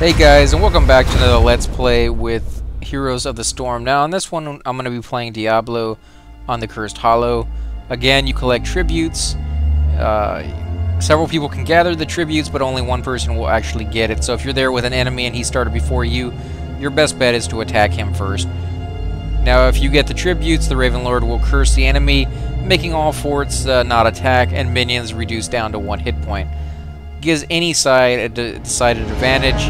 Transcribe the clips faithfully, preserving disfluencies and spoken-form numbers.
Hey guys, and welcome back to another Let's Play with Heroes of the Storm. Now, in this one, I'm going to be playing Diablo on the Cursed Hollow. Again, you collect tributes. Uh, several people can gather the tributes, but only one person will actually get it. So if you're there with an enemy and he started before you, your best bet is to attack him first. Now, if you get the tributes, the Raven Lord will curse the enemy, making all forts uh, not attack, and minions reduced down to one hit point. Gives any side a de decided advantage.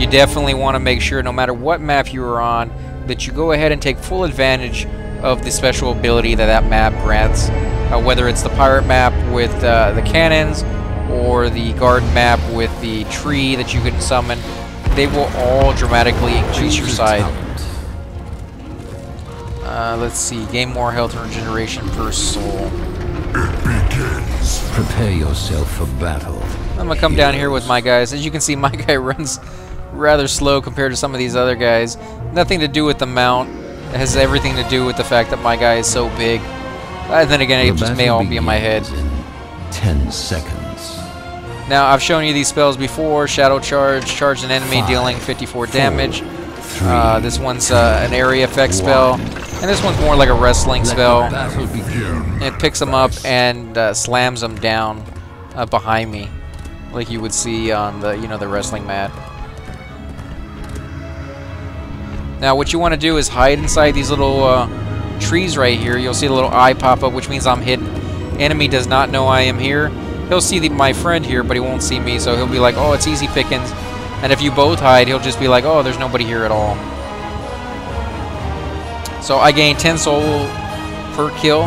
You definitely want to make sure, no matter what map you are on, that you go ahead and take full advantage of the special ability that that map grants. Uh, whether it's the pirate map with uh, the cannons, or the garden map with the tree that you can summon, they will all dramatically increase your side. Uh, let's see, gain more health and regeneration per soul. It begins. Prepare yourself for battle. I'm gonna come down here with my guys. As you can see, my guy runs rather slow compared to some of these other guys. Nothing to do with the mount. It has everything to do with the fact that my guy is so big. And then again, it just may all be in my head. In ten seconds. Now, I've shown you these spells before. Shadow Charge, charge an enemy, Five, dealing fifty-four four, damage. Three, uh, this one's uh, an area effect one. spell. And this one's more like a wrestling spell. It picks them up and uh, slams them down uh, behind me, like you would see on the you know the wrestling mat. Now, what you want to do is hide inside these little uh, trees right here. You'll see a little eye pop up, which means I'm hidden. Enemy does not know I am here. He'll see the, my friend here, but he won't see me. So he'll be like, "Oh, it's easy pickings." And if you both hide, he'll just be like, "Oh, there's nobody here at all." So I gain ten soul per kill,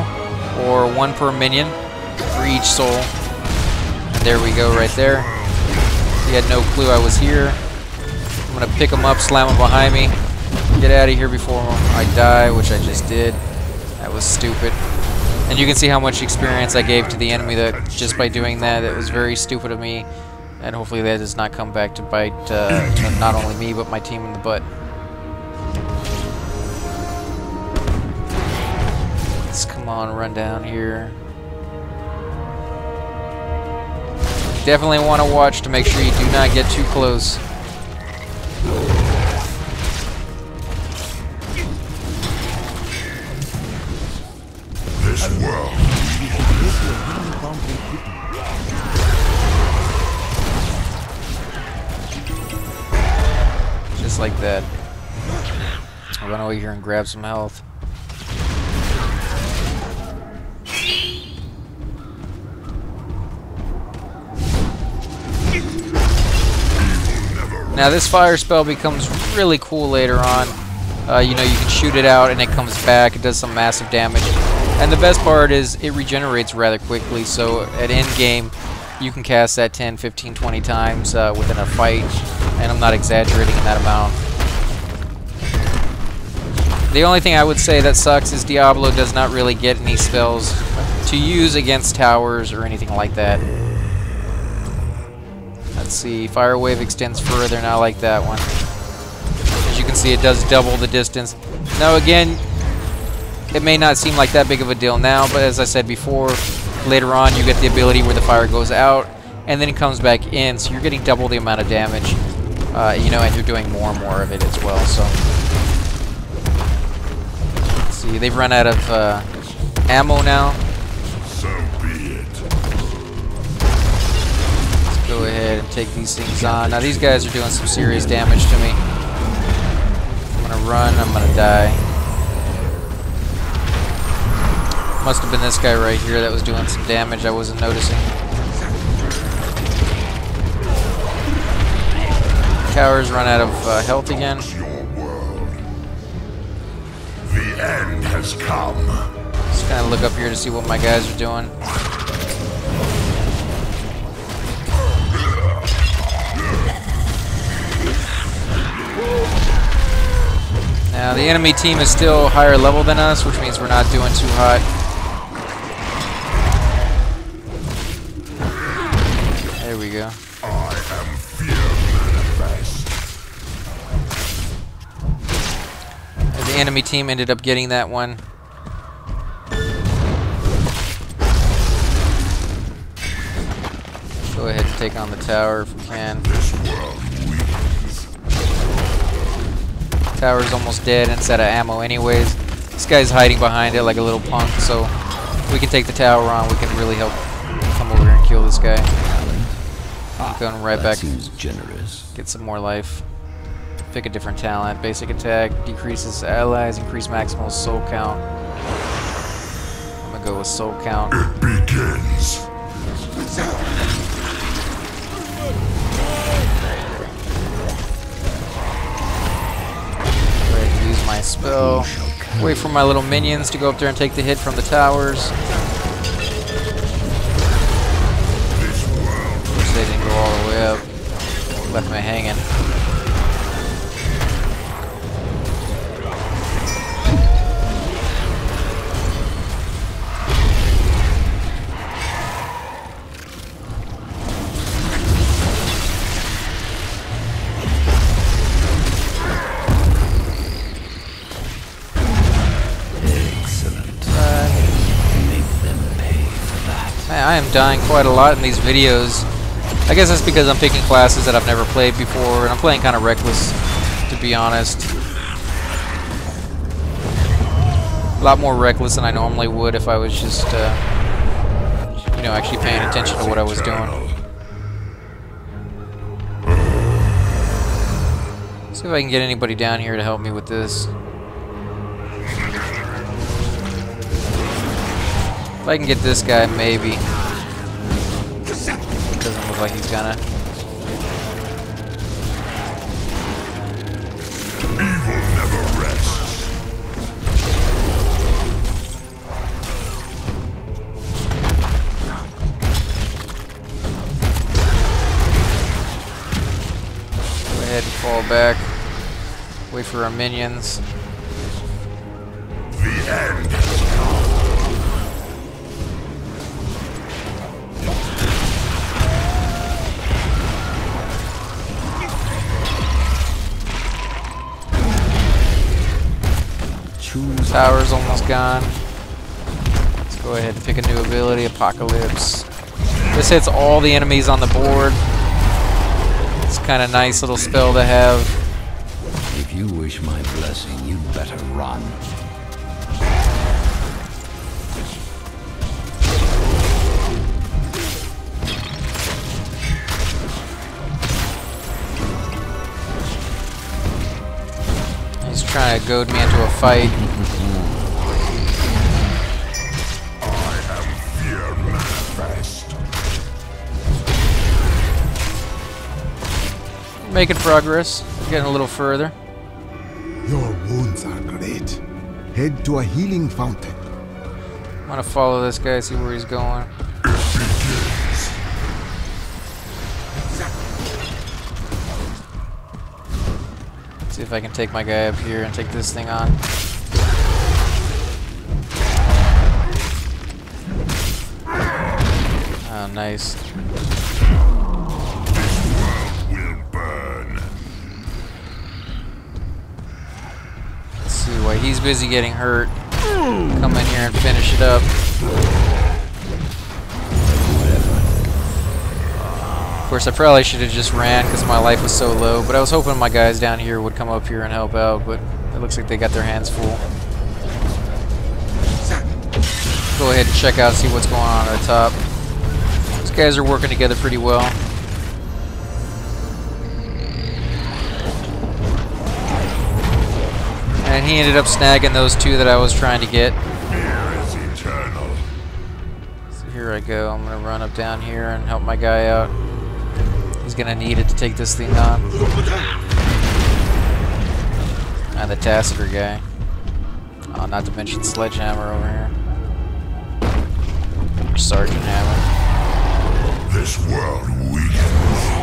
or one per minion for each soul. And there we go, right there. He had no clue I was here. I'm gonna pick him up, slam him behind me, get out of here before I die, which I just did. That was stupid. And you can see how much experience I gave to the enemy that just by doing that. It was very stupid of me, and hopefully that does not come back to bite uh, not only me but my team in the butt. Come on, run down here. Definitely want to watch to make sure you do not get too close. This world. Just like that. I'll run over here and grab some health. Now, this fire spell becomes really cool later on. Uh, you know, you can shoot it out and it comes back. It does some massive damage. And the best part is it regenerates rather quickly. So at end game, you can cast that ten, fifteen, twenty times uh, within a fight. And I'm not exaggerating in that amount. The only thing I would say that sucks is Diablo does not really get any spells to use against towers or anything like that. Let's see, Fire Wave extends further, and I like that one. As you can see, it does double the distance. Now again, it may not seem like that big of a deal now, but as I said before, later on you get the ability where the fire goes out, and then it comes back in, so you're getting double the amount of damage, uh, you know, and you're doing more and more of it as well, so. Let's see, they've run out of uh, ammo now. Go ahead and take these things on. Now, these guys are doing some serious damage to me. I'm gonna run, I'm gonna die. Must have been this guy right here that was doing some damage I wasn't noticing. Towers run out of uh, health again. The end has come. Just kind of look up here to see what my guys are doing. Now, the enemy team is still higher level than us, which means we're not doing too hot. There we go. I am fear manifest. The enemy team ended up getting that one. Go ahead and take on the tower if we can. This world weakens. Tower's almost dead and it's out of ammo anyways. This guy's hiding behind it like a little punk, so if we can take the tower on, we can really help come over here and kill this guy. I'm going right back. Seems generous. Get some more life. Pick a different talent. Basic attack, decreases allies, increase maximal soul count. I'm gonna go with soul count. It begins. Ready to use my spell. Wait for my little minions to go up there and take the hit from the towers. Wish they didn't go all the way up. Left me hanging. I am dying quite a lot in these videos. I guess that's because I'm picking classes that I've never played before, and I'm playing kind of reckless, to be honest. A lot more reckless than I normally would if I was just, uh, you know, actually paying attention to what I was doing. See if I can get anybody down here to help me with this. If I can get this guy, maybe. Doesn't look like he's gonna. Evil never rests. Go ahead and fall back. Wait for our minions. The end. Tower's almost gone. Let's go ahead and pick a new ability, Apocalypse. This hits all the enemies on the board. It's kind of nice little spell to have. If you wish my blessing, you better run. He's trying to goad me into a fight. Making progress, getting a little further. Your wounds are great. Head to a healing fountain. I'm gonna follow this guy, see where he's going. See if I can take my guy up here and take this thing on. Oh, nice. He's busy getting hurt. Come in here and finish it up. Of course, I probably should have just ran because my life was so low, but I was hoping my guys down here would come up here and help out, but it looks like they got their hands full. Go ahead and check out, see what's going on at the top. These guys are working together pretty well. And he ended up snagging those two that I was trying to get. Here is eternal. So here I go. I'm gonna run up down here and help my guy out. He's gonna need it to take this thing on. And the Tassadar guy. Oh, not to mention Sledgehammer over here. Or Sergeant Hammer. This world weakens.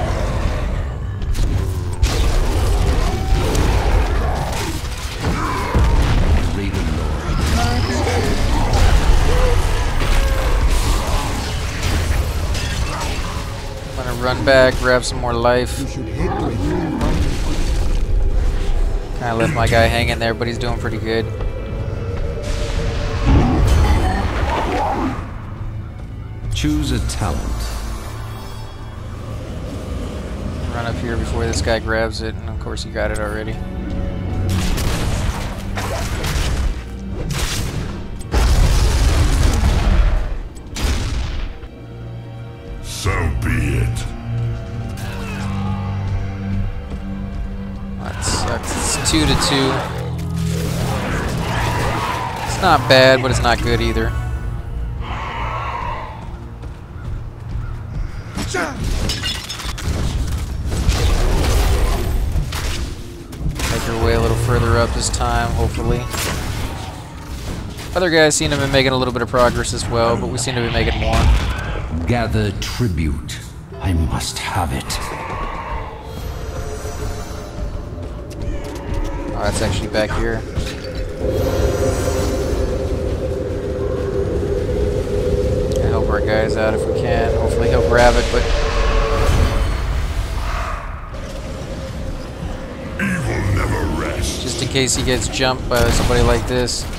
I'm gonna run back, grab some more life. Kinda left my guy hanging there, but he's doing pretty good. Choose a talent. Run up here before this guy grabs it, and of course he got it already. two to two. It's not bad, but it's not good either. Make your way a little further up this time, hopefully. Other guys seem to have been making a little bit of progress as well, but we seem to be making more. Gather tribute. I must have it. Oh, that's actually back here. I help our guys out if we can. Hopefully he'll grab it, but... Evil never rests. Just in case he gets jumped by somebody like this.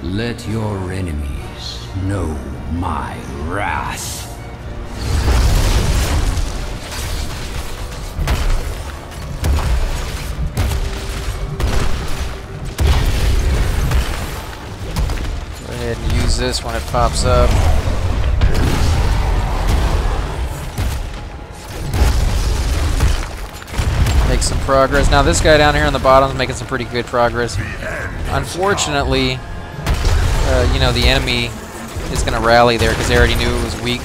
Let your enemies know my wrath. Go ahead and use this when it pops up. Make some progress. Now this guy down here on the bottom is making some pretty good progress. Unfortunately, Uh, you know, the enemy is going to rally there because they already knew it was weak.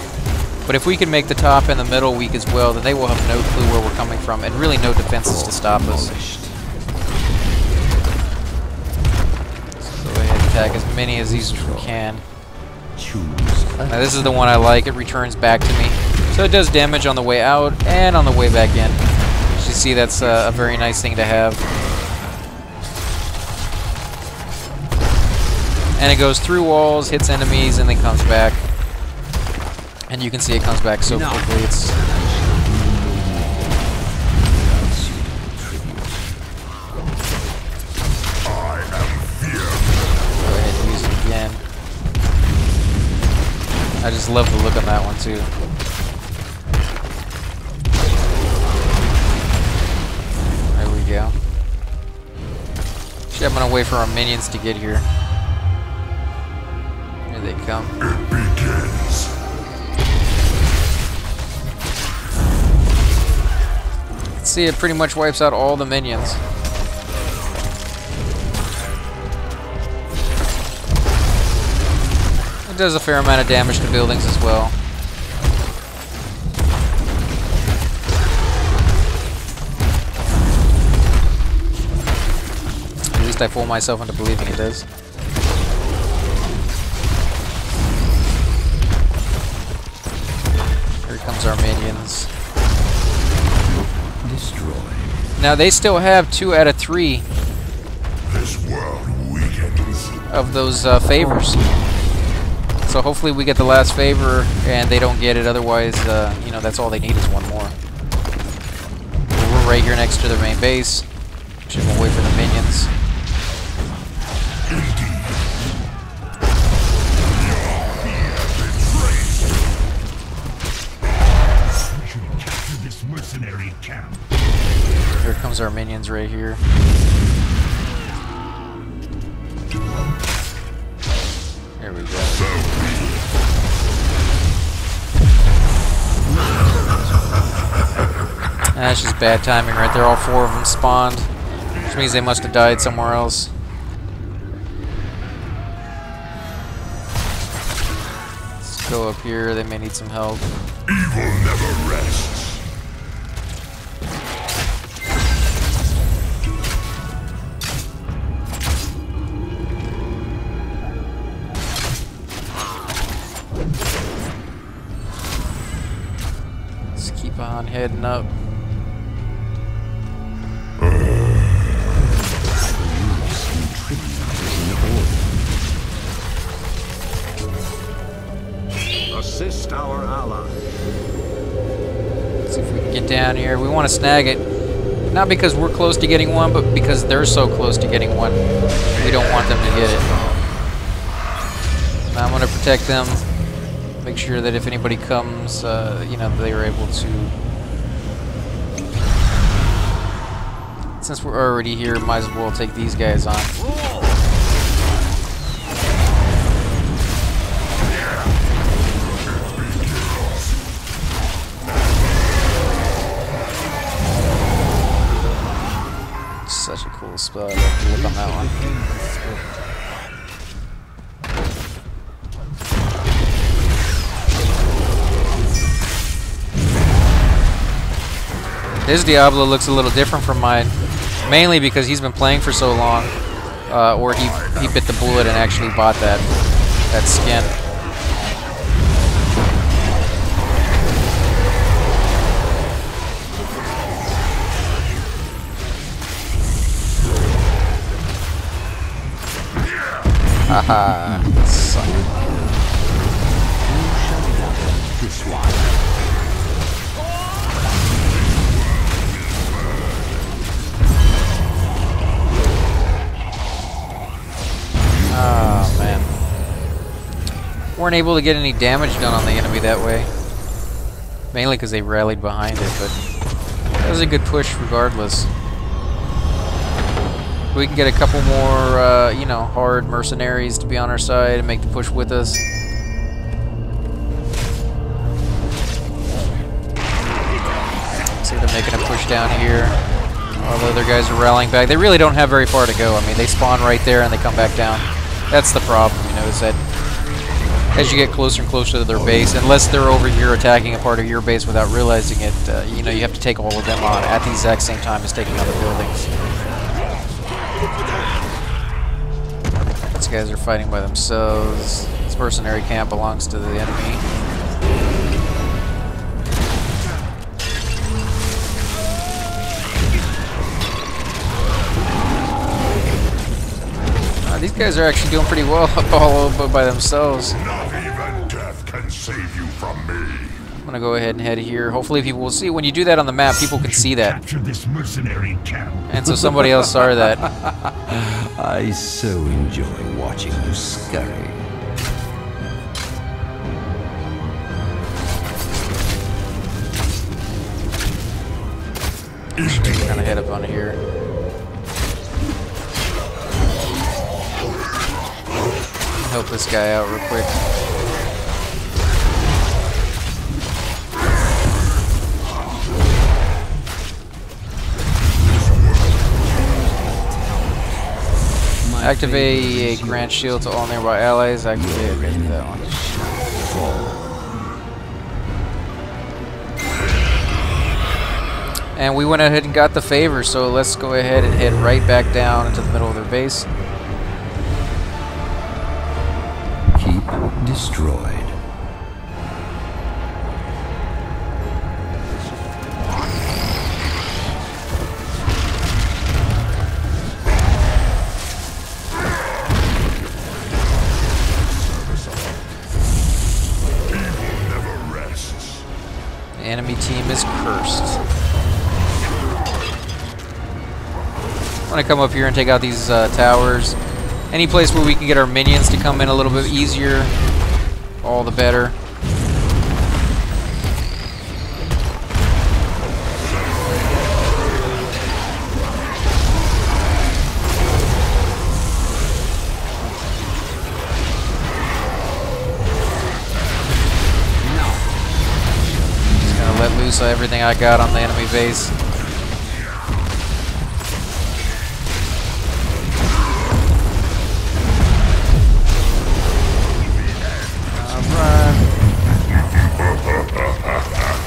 But if we can make the top and the middle weak as well, then they will have no clue where we're coming from and really no defenses to stop us. So go ahead and attack as many of these as we can. Now this is the one I like. It returns back to me. So it does damage on the way out and on the way back in. As you see, that's uh, a very nice thing to have. And it goes through walls, hits enemies, and then comes back. And you can see it comes back so quickly. It's I am fear. Go ahead and use it again. I just love the look on that one too. There we go. Actually, I'm gonna wait for our minions to get here. They come. It begins. Let's see, it pretty much wipes out all the minions. It does a fair amount of damage to buildings as well. At least I fool myself into believing it does. Comes our minions. Destroy. Now they still have two out of three this world weakens. Of those uh, favors. So hopefully we get the last favor and they don't get it. Otherwise, uh, you know, that's all they need is one more. We're right here next to their main base. Should we'll wait for the minions. Here comes our minions right here. There we go. That's just bad timing right there. All four of them spawned, which means they must have died somewhere else. Let's go up here. They may need some help. Evil never rests. On heading up. Assist our ally. Let's see if we can get down here. We want to snag it, not because we're close to getting one, but because they're so close to getting one. We don't want them to get it. Now I'm going to protect them. Make sure that if anybody comes, uh, you know, they are able to... Since we're already here, might as well take these guys on. His Diablo looks a little different from mine, mainly because he's been playing for so long, uh, or he, he bit the bullet and actually bought that, that skin. Haha, that sucked. Oh, man. Weren't able to get any damage done on the enemy that way. Mainly because they rallied behind it, but that was a good push regardless. We can get a couple more, uh, you know, hard mercenaries to be on our side and make the push with us. See, they're making a push down here. All the other guys are rallying back. They really don't have very far to go. I mean, they spawn right there and they come back down. That's the problem, you know, is that as you get closer and closer to their base, unless they're over here attacking a part of your base without realizing it, uh, you know, you have to take all of them on at the exact same time as taking other buildings. These guys are fighting by themselves. This mercenary camp belongs to the enemy. These guys are actually doing pretty well up all over by themselves. Not even death can save you from me. I'm gonna go ahead and head here. Hopefully people will see. When you do that on the map, people can see that. Capture this mercenary camp. And so somebody else saw that. I so enjoy watching you scurry. I'm gonna head up on here. Help this guy out real quick. Activate a grant shield to all nearby allies. Activate it, that one. And we went ahead and got the favor, so let's go ahead and head right back down into the middle of their base. Destroyed. The enemy team is cursed. I'm gonna come up here and take out these uh, towers. Any place where we can get our minions to come in a little bit easier, all the better. Just gonna let loose of everything I got on the enemy base.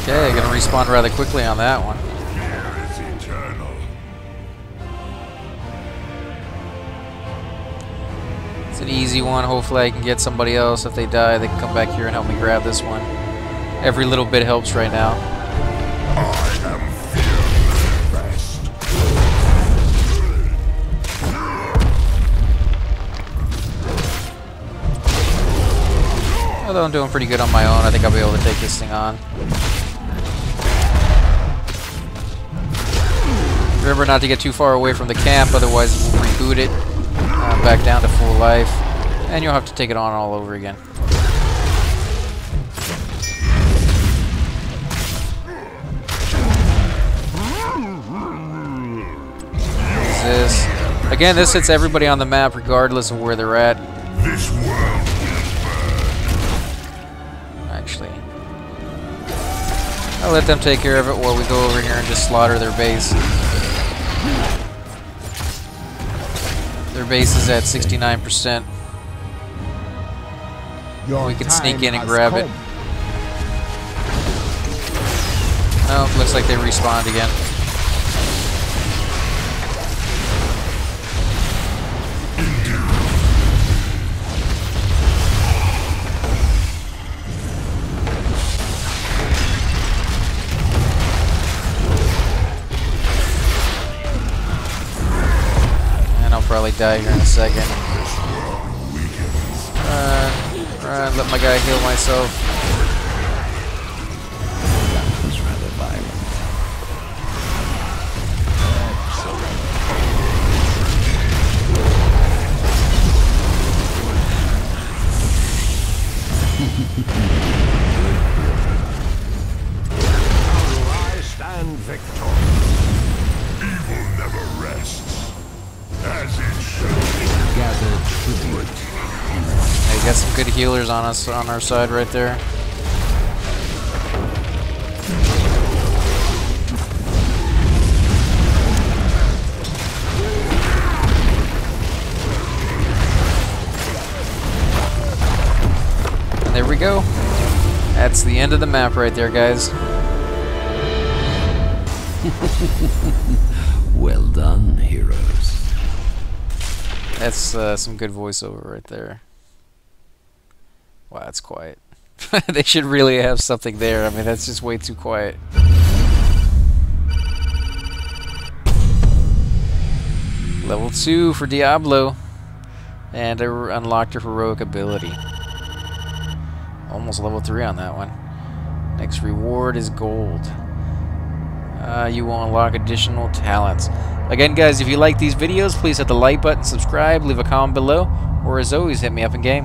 Okay, gonna respawn rather quickly on that one. It's an easy one. Hopefully I can get somebody else. If they die, they can come back here and help me grab this one. Every little bit helps right now. Although I'm doing pretty good on my own, I think I'll be able to take this thing on. Remember not to get too far away from the camp, otherwise it will reboot it uh, back down to full life, and you'll have to take it on all over again. What is this? Again, this hits everybody on the map regardless of where they're at. This world actually, I'll let them take care of it while we go over here and just slaughter their base. Their base is at sixty-nine percent. We can sneak in and grab it. Oh, looks like they respawned again. Die here in a second. Run, run, let my guy heal myself. I stand victor. Evil never rests. As it should be. Hey, got some good healers on us on our side right there. And there we go. That's the end of the map right there, guys. Well done, heroes. That's uh, some good voiceover right there. Wow, that's quiet. They should really have something there. I mean, that's just way too quiet. Level two for Diablo. And I unlocked her heroic ability. Almost level three on that one. Next reward is gold. Uh, you will unlock additional talents. Again, guys, if you like these videos, please hit the like button, subscribe, leave a comment below, or as always, hit me up in game.